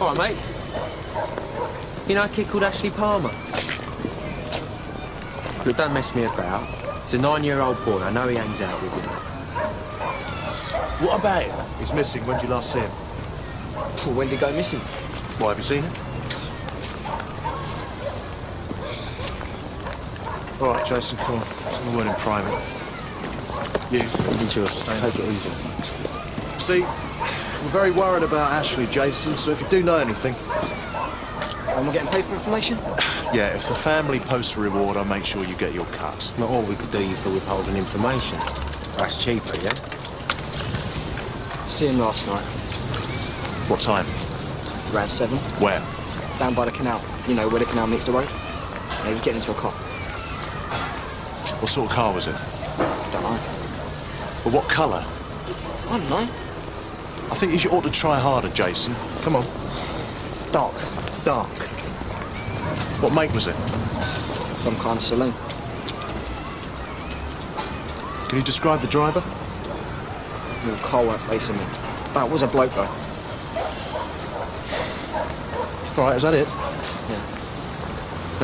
All right, mate. You know a kid called Ashley Palmer? Look, don't mess me about. He's a 9-year-old boy. I know he hangs out with you. What about him? He's missing. When did you last see him? Well, when did he go missing? Why, have you seen him? All right, Jason, come on. It's in the word in private. You. Take it easy. See, we're very worried about Ashley, Jason, so if you do know anything... And we're getting paid for information? Yeah, if the family posts a reward, I'll make sure you get your cut. Not all we could do is for withholding information. That's cheaper, yeah? See him last night. What time? Around 7. Where? Down by the canal. You know, where the canal meets the road. And he was getting into a car. What sort of car was it? I don't know. But what colour? I don't know. I think you ought to try harder, Jason. Come on. Dark. Dark. What make was it? Some kind of saloon. Can you describe the driver? The car weren't facing me. That was a bloke, though. All right, is that it? Yeah.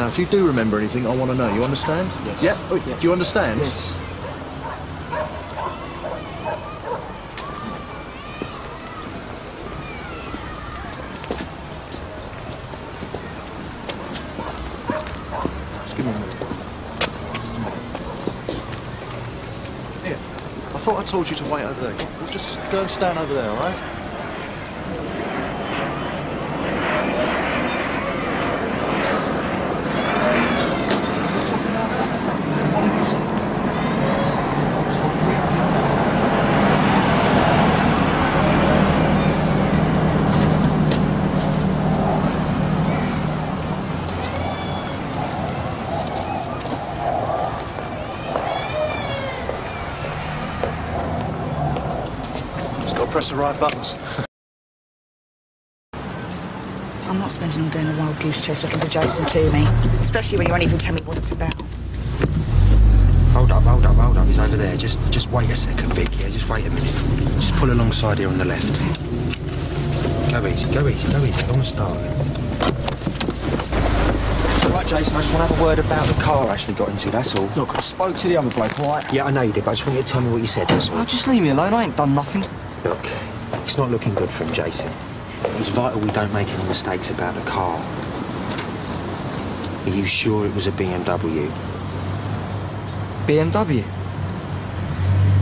Now, if you do remember anything, I want to know. You understand? Yes. Yeah? Oh, yeah. Do you understand? Yes. I thought I told you to wait over there. We'll just go and stand over there, all right? Press the right buttons. I'm not spending all day in a wild goose chase looking for Jason Toomey, especially when you won't even tell me what it's about. Hold up, hold up, hold up. He's over there. Just wait a second, Vic. Yeah, just wait a minute. Just pull alongside here on the left. Go easy, go easy, go easy. I don't want to start him. It's all right, Jason. I just want to have a word about the car I actually got into, that's all. Look, I spoke to the other bloke, all right? Yeah, I know you did, but I just want you to tell me what you said, that's all. Oh, just leave me alone. I ain't done nothing. Look, it's not looking good from Jason. It's vital we don't make any mistakes about the car. Are you sure it was a BMW? BMW?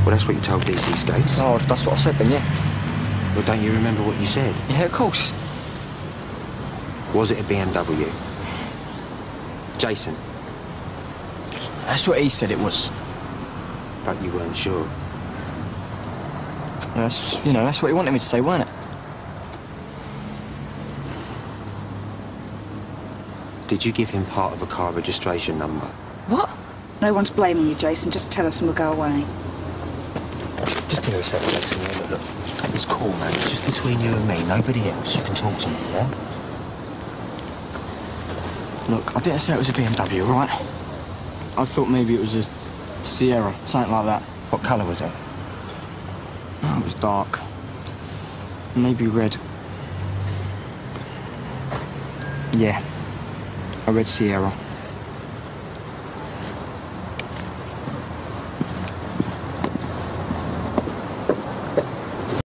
Well, that's what you told DC Skase. Oh, if that's what I said, then yeah. Well, don't you remember what you said? Yeah, of course. Was it a BMW? Jason? That's what he said it was. But you weren't sure. That's, you know, that's what he wanted me to say, weren't it? Did you give him part of a car registration number? What? No one's blaming you, Jason. Just tell us and we'll go away. Just give me a second, Jason. Look, look. It's cool, man. It's just between you and me. Nobody else. You can talk to me, yeah? Look, I didn't say it was a BMW, right? I thought maybe it was a Sierra, something like that. What colour was it? Oh, it was dark. Maybe red. Yeah. A red Sierra.